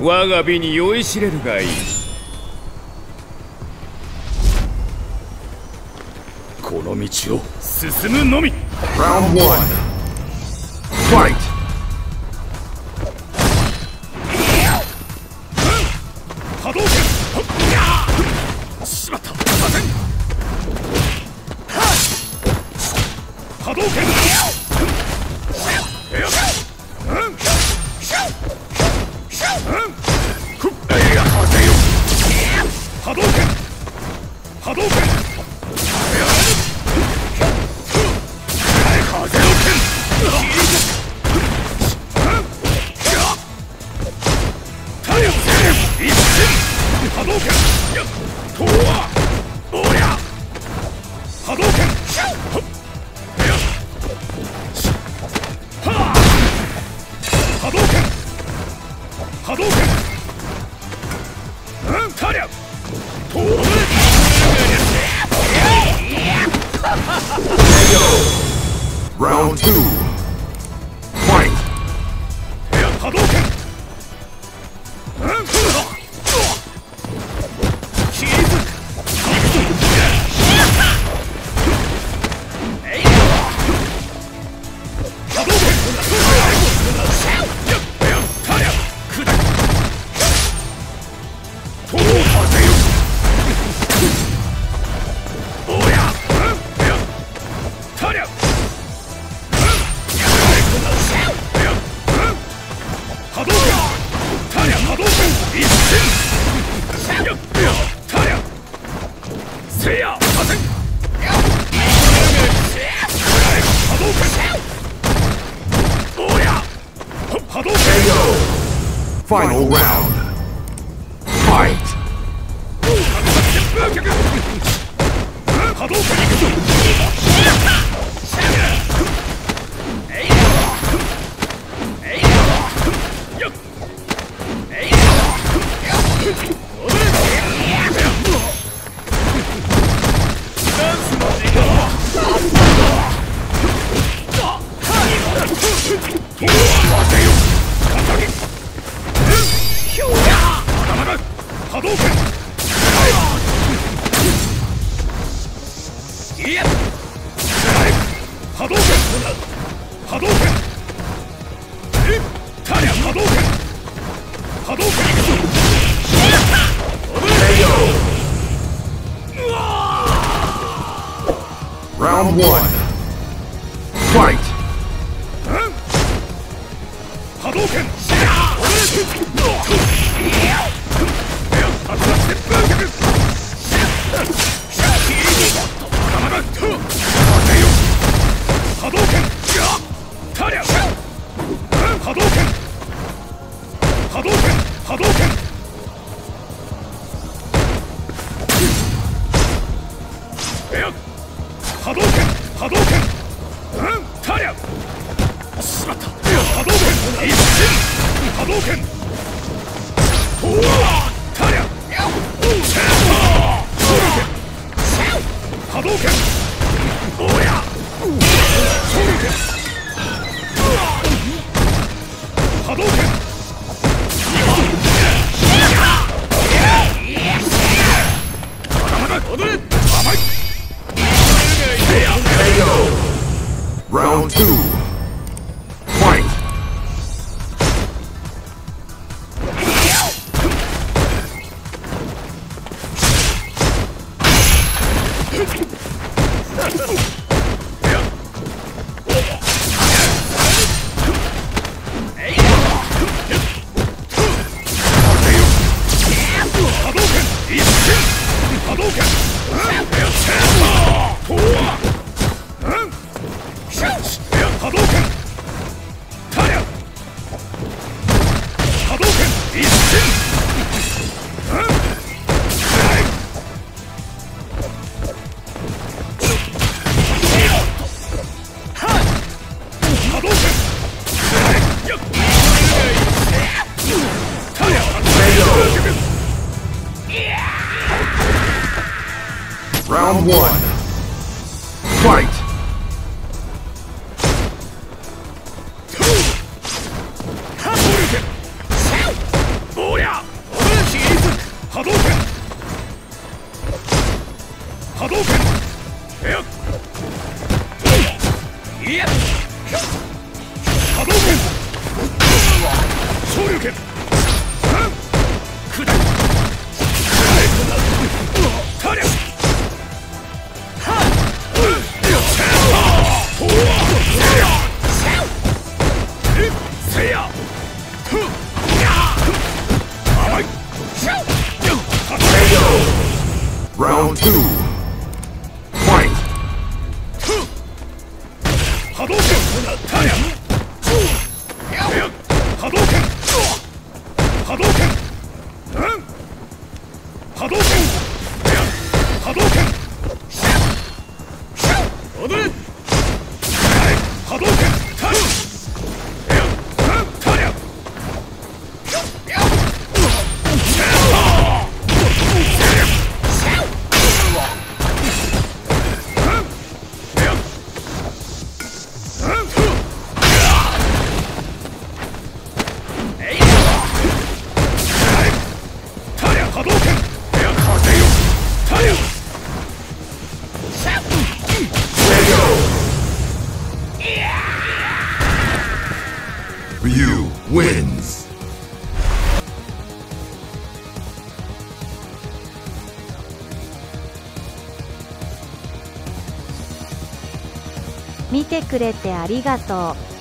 我が美に酔いしれるがいい。この道を進むのみ。 Round 1 Fight! Round 2 Fight! Hadouken! Final round. Fight! Round 1 Fight! Hadouken! Hadouken! Hadouken! Tarian! Shimatta! Hadouken! Isshin! Hadouken! Tarian! Shuriken! Hadouken! Oya! Shuriken! Hadouken! Round 2 Fight! Round 1 Fight! Hadouken! Hadouken! Soryuken! Round 2. Fight! Hadouken! Hadouken! Hadouken! Hadouken! Hadouken! Hadouken! Hadouken! Ryu wins! Mite kurete arigatou.